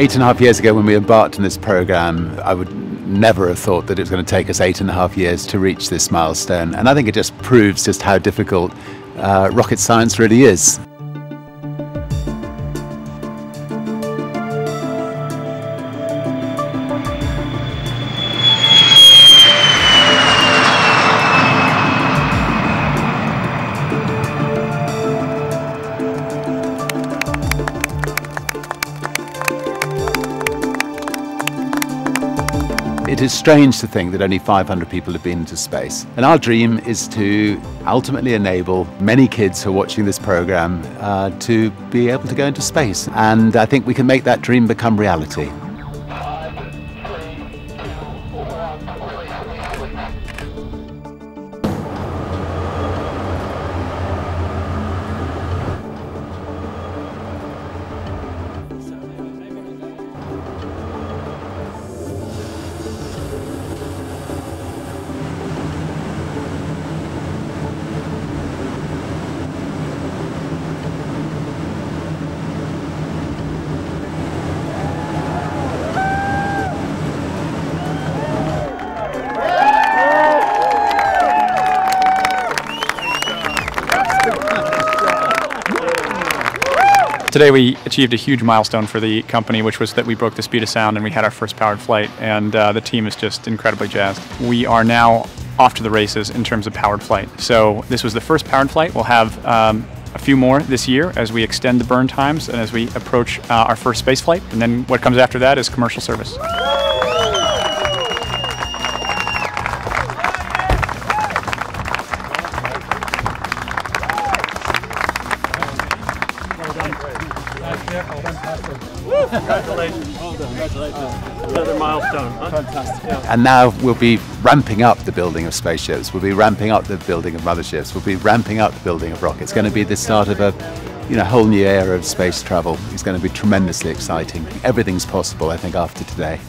8.5 years ago when we embarked on this program, I would never have thought that it was going to take us 8.5 years to reach this milestone. And I think it just proves just how difficult rocket science really is. It is strange to think that only 500 people have been into space. And our dream is to ultimately enable many kids who are watching this program to be able to go into space. And I think we can make that dream become reality. 5. Today we achieved a huge milestone for the company, which was that we broke the speed of sound and we had our first powered flight, and the team is just incredibly jazzed. We are now off to the races in terms of powered flight. So this was the first powered flight. We'll have a few more this year as we extend the burn times and as we approach our first space flight. And then what comes after that is commercial service. Congratulations. Well done. Congratulations. Another milestone. Huh? Fantastic. Yeah. And now we'll be ramping up the building of spaceships. We'll be ramping up the building of motherships. We'll be ramping up the building of rockets. It's going to be the start of a whole new era of space travel. It's going to be tremendously exciting. Everything's possible, I think, after today.